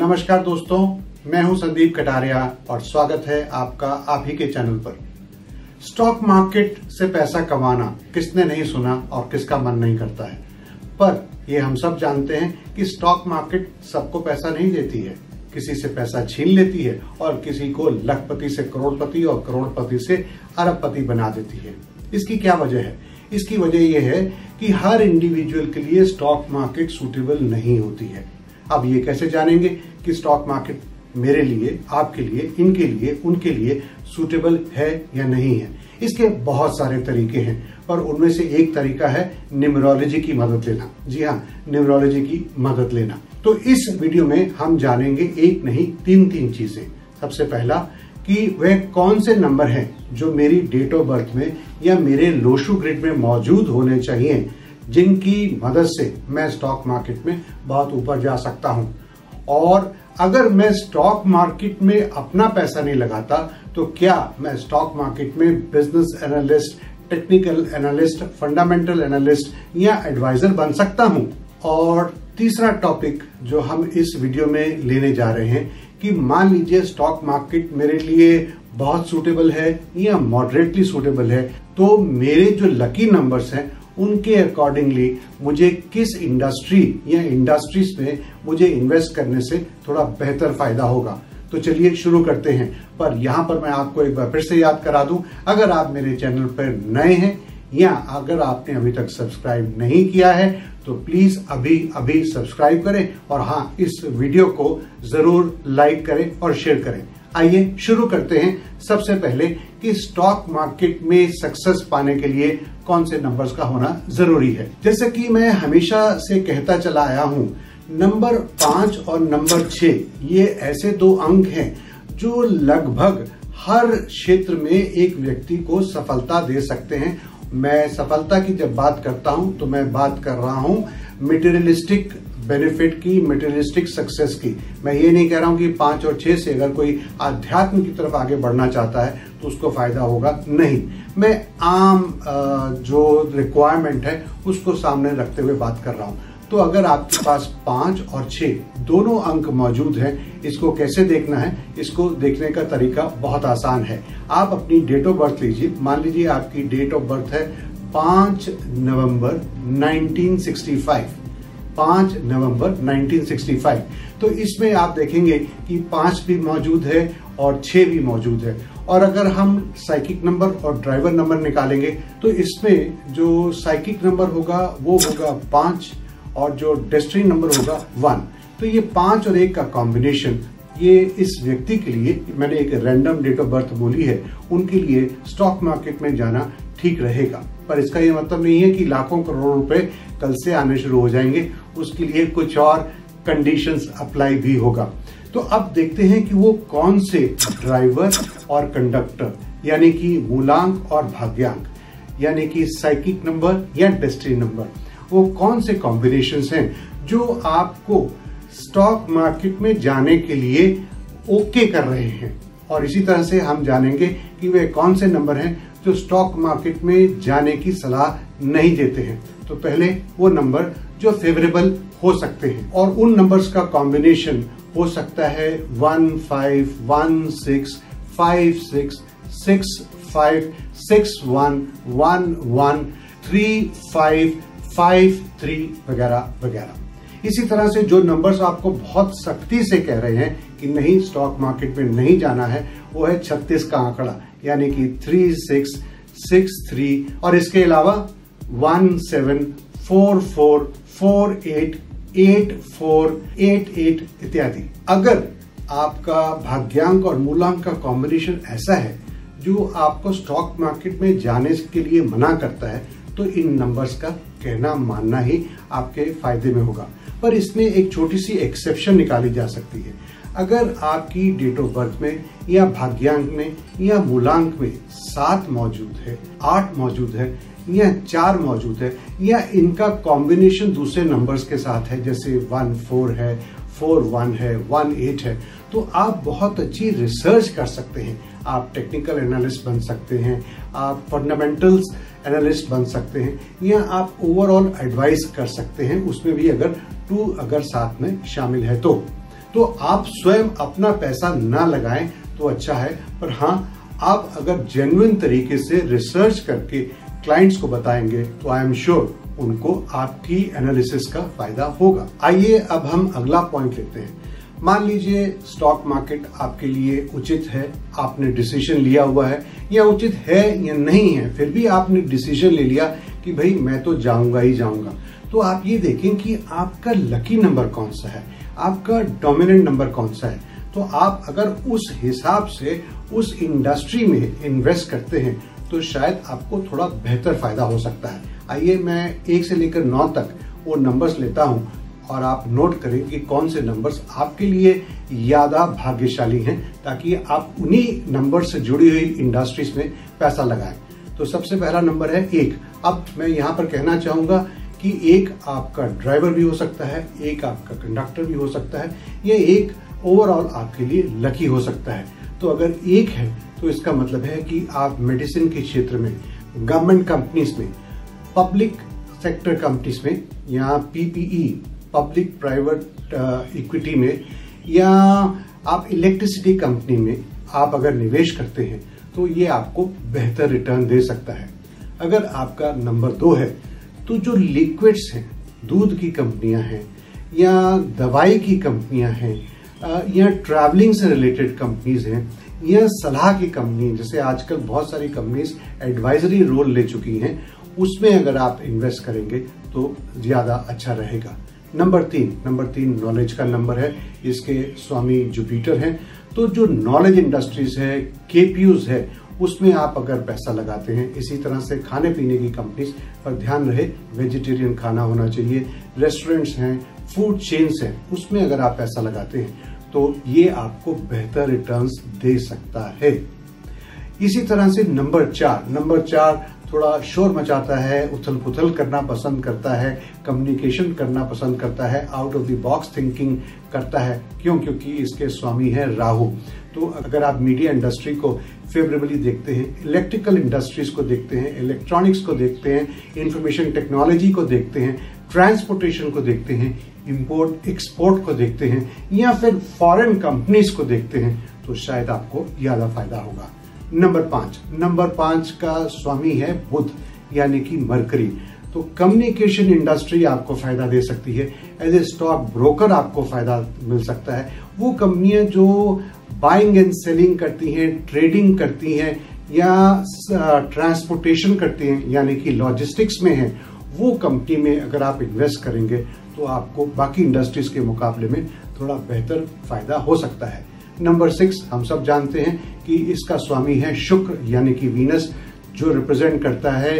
नमस्कार दोस्तों, मैं हूं संदीप कटारिया और स्वागत है आपका आप ही के चैनल पर। स्टॉक मार्केट से पैसा कमाना किसने नहीं सुना और किसका मन नहीं करता है, पर यह हम सब जानते हैं कि स्टॉक मार्केट सबको पैसा नहीं देती है, किसी से पैसा छीन लेती है और किसी को लखपति से करोड़पति और करोड़पति से अरबपति बना देती है। इसकी क्या वजह है? इसकी वजह यह है कि हर इंडिविजुअल के लिए स्टॉक मार्केट सूटेबल नहीं होती है। अब ये कैसे जानेंगे कि स्टॉक मार्केट मेरे लिए, आपके लिए, इनके लिए, उनके लिए सूटेबल है या नहीं है? इसके बहुत सारे तरीके हैं और उनमें से एक तरीका है न्यूमरोलॉजी की मदद लेना। जी हाँ, न्यूमरोलॉजी की मदद लेना। तो इस वीडियो में हम जानेंगे एक नहीं तीन चीजें। सबसे पहला कि वह कौन से नंबर हैं जो मेरी डेट ऑफ बर्थ में या मेरे लोशु ग्रिड में मौजूद होने चाहिए, जिनकी मदद से मैं स्टॉक मार्केट में बहुत ऊपर जा सकता हूँ। और अगर मैं स्टॉक मार्केट में अपना पैसा नहीं लगाता तो क्या मैं स्टॉक मार्केट में business analyst, technical analyst, fundamental analyst या एडवाइजर बन सकता हूँ? और तीसरा टॉपिक जो हम इस वीडियो में लेने जा रहे हैं कि मान लीजिए स्टॉक मार्केट मेरे लिए बहुत सूटेबल है या मॉडरेटली सूटेबल है, तो मेरे जो लकी नंबर्स हैं उनके अकॉर्डिंगली मुझे किस इंडस्ट्री या इंडस्ट्रीज में मुझे इन्वेस्ट करने से थोड़ा बेहतर फायदा होगा। तो चलिए शुरू करते हैं। पर यहाँ पर मैं आपको एक बार फिर से याद करा दूं, अगर आप मेरे चैनल पर नए हैं या अगर आपने अभी तक सब्सक्राइब नहीं किया है तो प्लीज अभी सब्सक्राइब करें और हाँ, इस वीडियो को जरूर लाइक करें और शेयर करें। आइए शुरू करते हैं। सबसे पहले कि स्टॉक मार्केट में सक्सेस पाने के लिए कौन से नंबर्स का होना जरूरी है। जैसे कि मैं हमेशा से कहता चला आया हूँ, नंबर 5 और नंबर 6 ये ऐसे दो अंक हैं जो लगभग हर क्षेत्र में एक व्यक्ति को सफलता दे सकते हैं। मैं सफलता की जब बात करता हूँ तो मैं बात कर रहा हूँ मटेरियलिस्टिक बेनिफिट की, मटेरियलिस्टिक सक्सेस की। मैं ये नहीं कह रहा हूँ कि 5 और 6 से अगर कोई आध्यात्म की तरफ आगे बढ़ना चाहता है तो उसको फायदा होगा, नहीं। मैं आम जो रिक्वायरमेंट है उसको सामने रखते हुए बात कर रहा हूँ। तो अगर आपके पास 5 और 6 दोनों अंक मौजूद हैं, इसको कैसे देखना है? इसको देखने का तरीका बहुत आसान है। आप अपनी डेट ऑफ बर्थ लीजिए। मान लीजिए आपकी डेट ऑफ बर्थ है 5 नवंबर 1965। तो इसमें आप देखेंगे कि 5 भी मौजूद है और 6 भी मौजूद है। और अगर हम साइकिक नंबर और ड्राइवर नंबर निकालेंगे तो इसमें जो साइकिक नंबर होगा वो होगा 5 और जो डेस्टिनी नंबर होगा 1। तो ये 5 और 1 का कॉम्बिनेशन, ये इस व्यक्ति के लिए, मैंने एक रैंडम डेट ऑफ बर्थ बोली है, उनके लिए स्टॉक मार्केट में जाना ठीक रहेगा। पर इसका ये मतलब नहीं है कि लाखों करोड़ों रुपए कल से आने शुरू हो जाएंगे। उसके लिए कुछ और कंडीशंस अप्लाई भी होगा। तो अब देखते हैं कि वो कौन से ड्राइवर और कंडक्टर, यानी कि मूलांक और भाग्यांक, यानी कि साइकिक नंबर या डेस्टिनी नंबर, वो कौन से कॉम्बिनेशंस हैं जो आपको स्टॉक मार्केट में जाने के लिए ओके कर रहे हैं। और इसी तरह से हम जानेंगे कि वे कौन से नंबर हैं जो स्टॉक मार्केट में जाने की सलाह नहीं देते हैं। तो पहले वो नंबर जो फेवरेबल हो सकते हैं, और उन नंबर्स का कॉम्बिनेशन हो सकता है 1, 5, 1, 6, 5, 6, 6, 5, 6, 1, 1, 1, 3, 5, 5, 3 वगैरह वगैरह। इसी तरह से जो नंबर्स आपको बहुत सख्ती से कह रहे हैं कि नहीं, स्टॉक मार्केट में नहीं जाना है, वो है 36 का आंकड़ा, यानी कि 3, 6, 6, 3, और इसके अलावा 1, 7, 4, 4, 4, 8, 8, 4, 8, 8 इत्यादि। अगर आपका भाग्यांक और मूलांक का कॉम्बिनेशन ऐसा है जो आपको स्टॉक मार्केट में जाने के लिए मना करता है, तो इन नंबर्स का कहना मानना ही आपके फायदे में होगा। पर इसमें एक छोटी सी एक्सेप्शन निकाली जा सकती है। अगर आपकी डेट ऑफ बर्थ में या भाग्यांक में या मूलांक में 7 मौजूद है, 8 मौजूद है या 4 मौजूद है, या इनका कॉम्बिनेशन दूसरे नंबर्स के साथ है, जैसे 1, 4 है, 4, 1 है, 1, 8 है, तो आप बहुत अच्छी रिसर्च कर सकते हैं। आप टेक्निकल एनालिस्ट बन सकते हैं, आप फंडामेंटल्स एनालिस्ट बन सकते हैं, या आप ओवरऑल एडवाइस कर सकते हैं, उसमें भी अगर 2 साथ में शामिल है तो तो आप स्वयं अपना पैसा ना लगाएं तो अच्छा है। पर हाँ, आप अगर जेन्युइन तरीके से रिसर्च करके क्लाइंट्स को बताएंगे तो आई एम श्योर उनको आपकी एनालिसिस का फायदा होगा। आइए अब हम अगला पॉइंट लेते हैं। मान लीजिए स्टॉक मार्केट आपके लिए उचित है, आपने डिसीजन लिया हुआ है, या उचित है या नहीं है, फिर भी आपने डिसीजन ले लिया कि भाई मैं तो जाऊंगा ही जाऊंगा। तो आप ये देखें कि आपका लकी नंबर कौन सा है, आपका डोमिनेंट नंबर कौन सा है। तो आप अगर उस हिसाब से उस इंडस्ट्री में इन्वेस्ट करते हैं तो शायद आपको थोड़ा बेहतर फायदा हो सकता है। आइए मैं 1 से लेकर 9 तक वो नंबर्स लेता हूँ और आप नोट करें कि कौन से नंबर्स आपके लिए ज्यादा भाग्यशाली हैं, ताकि आप उन्हीं नंबर से जुड़ी हुई इंडस्ट्रीज में पैसा लगाएं। तो सबसे पहला नंबर है 1। अब मैं यहाँ पर कहना चाहूँगा कि 1 आपका ड्राइवर भी हो सकता है, 1 आपका कंडक्टर भी हो सकता है, या 1 ओवरऑल आपके लिए लकी हो सकता है। तो अगर 1 है तो इसका मतलब है कि आप मेडिसिन के क्षेत्र में, गवर्नमेंट कंपनीज में, पब्लिक सेक्टर कंपनीज में, या पीपीई पब्लिक प्राइवेट इक्विटी में, या आप इलेक्ट्रिसिटी कंपनी में आप अगर निवेश करते हैं तो ये आपको बेहतर रिटर्न दे सकता है। अगर आपका नंबर 2 है तो जो लिक्विड्स हैं, दूध की कंपनियां हैं, या दवाई की कंपनियां हैं, या ट्रैवलिंग से रिलेटेड कंपनीज हैं, या सलाह की कंपनी, जैसे आजकल बहुत सारी कंपनीज एडवाइजरी रोल ले चुकी हैं, उसमें अगर आप इन्वेस्ट करेंगे तो ज़्यादा अच्छा रहेगा। नंबर 3 नॉलेज का नंबर है, इसके स्वामी जुपिटर हैं। तो जो नॉलेज इंडस्ट्रीज है, केपीयूज है, उसमें आप अगर पैसा लगाते हैं। इसी तरह से खाने पीने की कंपनीज पर ध्यान रहे, वेजिटेरियन खाना होना चाहिए, रेस्टोरेंट्स हैं, फूड चेन्स हैं, उसमें अगर आप पैसा लगाते हैं तो ये आपको बेहतर रिटर्न्स दे सकता है। इसी तरह से नंबर 4 थोड़ा शोर मचाता है, उथल पुथल करना पसंद करता है, कम्युनिकेशन करना पसंद करता है, out of the box thinking करता है। क्यों? क्योंकि इसके स्वामी है राहु। तो अगर आप मीडिया इंडस्ट्री को फेवरेबली देखते हैं, इलेक्ट्रिकल इंडस्ट्रीज को देखते हैं, इलेक्ट्रॉनिक्स को देखते हैं, इंफॉर्मेशन टेक्नोलॉजी को देखते हैं, ट्रांसपोर्टेशन को देखते हैं, इम्पोर्ट एक्सपोर्ट को देखते हैं, या फिर फॉरेन कंपनीज को देखते हैं, तो शायद आपको ज़्यादा फायदा होगा। नंबर 5 का स्वामी है बुध, यानी कि मरकरी। तो कम्युनिकेशन इंडस्ट्री आपको फायदा दे सकती है, एज ए स्टॉक ब्रोकर आपको फायदा मिल सकता है। वो कंपनियां जो बाइंग एंड सेलिंग करती हैं, ट्रेडिंग करती हैं, या ट्रांसपोर्टेशन करती हैं, यानी कि लॉजिस्टिक्स में है, वो कंपनी में अगर आप इन्वेस्ट करेंगे तो आपको बाकी इंडस्ट्रीज के मुकाबले में थोड़ा बेहतर फायदा हो सकता है। नंबर 6 हम सब जानते हैं कि इसका स्वामी है शुक्र, यानी कि वीनस, जो रिप्रेजेंट करता है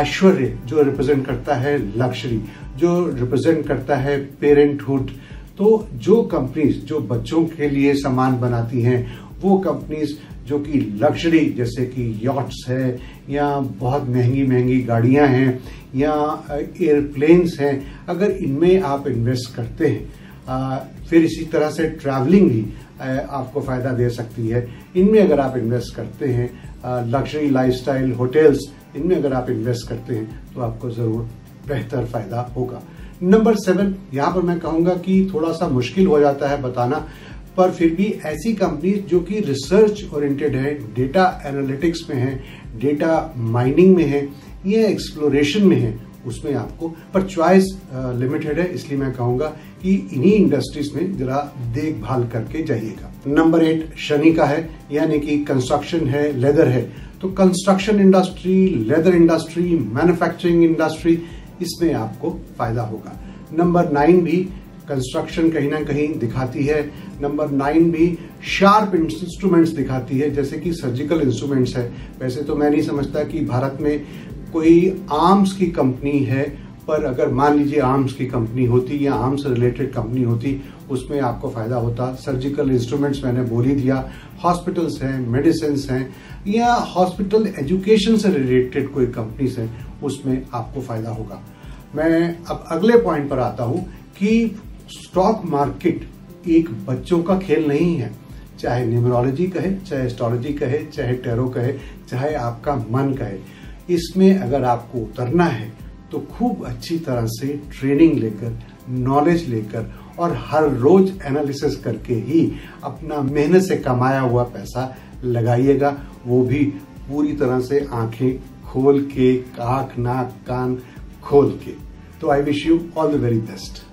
ऐश्वर्य, जो रिप्रेजेंट करता है लग्जरी, जो रिप्रेजेंट करता है पेरेंटहुड। तो जो कंपनीज जो बच्चों के लिए सामान बनाती हैं, वो कंपनीज जो कि लग्जरी, जैसे कि यॉट्स है, या बहुत महंगी महंगी गाड़ियां हैं, या एयरप्लेन्स हैं, अगर इनमें आप इन्वेस्ट करते हैं। फिर इसी तरह से ट्रैवलिंग भी आपको फ़ायदा दे सकती है। इनमें अगर आप इन्वेस्ट करते हैं, लग्जरी लाइफस्टाइल होटल्स, इनमें अगर आप इन्वेस्ट करते हैं तो आपको ज़रूर बेहतर फायदा होगा। नंबर 7 यहाँ पर मैं कहूँगा कि थोड़ा सा मुश्किल हो जाता है बताना, पर फिर भी ऐसी कंपनीज जो कि रिसर्च ओरिएंटेड है, डेटा एनालिटिक्स में है, डेटा माइनिंग में है, या एक्सप्लोरेशन में है, उसमें आपको, पर चॉइस लिमिटेड है, इसलिए मैं कहूँगा कि इन्हीं इंडस्ट्रीज में जरा देखभाल करके जाइएगा। नंबर 8 शनि का है, यानी कि कंस्ट्रक्शन है, लेदर है। तो construction industry, leather industry, manufacturing industry, इसमें आपको फायदा होगा। नंबर 9 भी कंस्ट्रक्शन कहीं ना कहीं दिखाती है। नंबर 9 भी शार्प इंस्ट्रूमेंट्स दिखाती है, जैसे कि सर्जिकल इंस्ट्रूमेंट्स है। वैसे तो मैं नहीं समझता कि भारत में कोई आर्म्स की कंपनी है, पर अगर मान लीजिए आर्म्स की कंपनी होती या आर्म्स से रिलेटेड कंपनी होती, उसमें आपको फ़ायदा होता। सर्जिकल इंस्ट्रूमेंट्स मैंने बोल ही दिया, हॉस्पिटल्स हैं, मेडिसिन हैं, या हॉस्पिटल एजुकेशन से रिलेटेड कोई कंपनीज हैं, उसमें आपको फ़ायदा होगा। मैं अब अगले पॉइंट पर आता हूँ कि स्टॉक मार्केट एक बच्चों का खेल नहीं है। चाहे न्यूमरोलॉजी कहे, चाहे एस्ट्रोलॉजी कहे, चाहे टैरो कहे, चाहे आपका मन कहे, इसमें अगर आपको उतरना है तो खूब अच्छी तरह से ट्रेनिंग लेकर, नॉलेज लेकर और हर रोज एनालिसिस करके ही अपना मेहनत से कमाया हुआ पैसा लगाइएगा, वो भी पूरी तरह से आंखें खोल के, आंख नाक कान खोल के। तो I wish you all the very best.